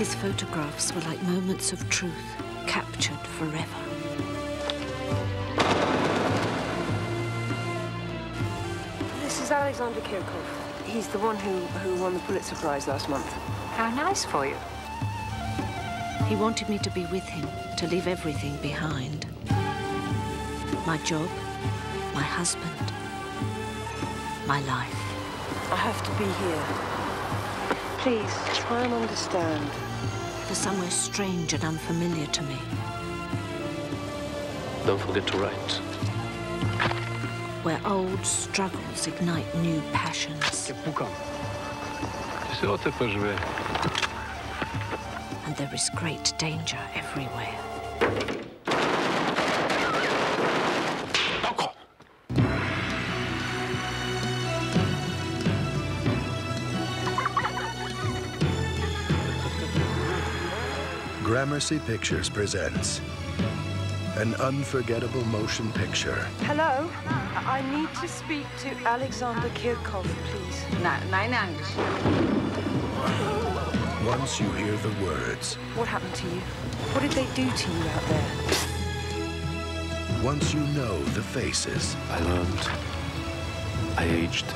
His photographs were like moments of truth, captured forever. This is Alexander Kirchhoff. He's the one who won the Pulitzer Prize last month. How nice for you. He wanted me to be with him, to leave everything behind. My job, my husband, my life. I have to be here. Please, try and understand. For somewhere strange and unfamiliar to me. Don't forget to write. Where old struggles ignite new passions. And there is great danger everywhere. Gramercy Pictures presents an unforgettable motion picture. Hello? I need to speak to Alexander Kirkov, please. Nein, English. Once you hear the words... What happened to you? What did they do to you out there? Once you know the faces... I learned. I aged.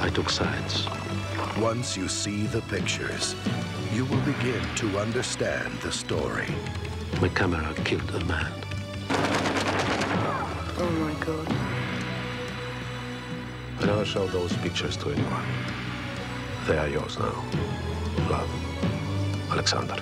I took sides. Once you see the pictures, you will begin to understand the story. My camera killed a man. Oh, my God. I never show those pictures to anyone. They are yours now. Love. Alexander.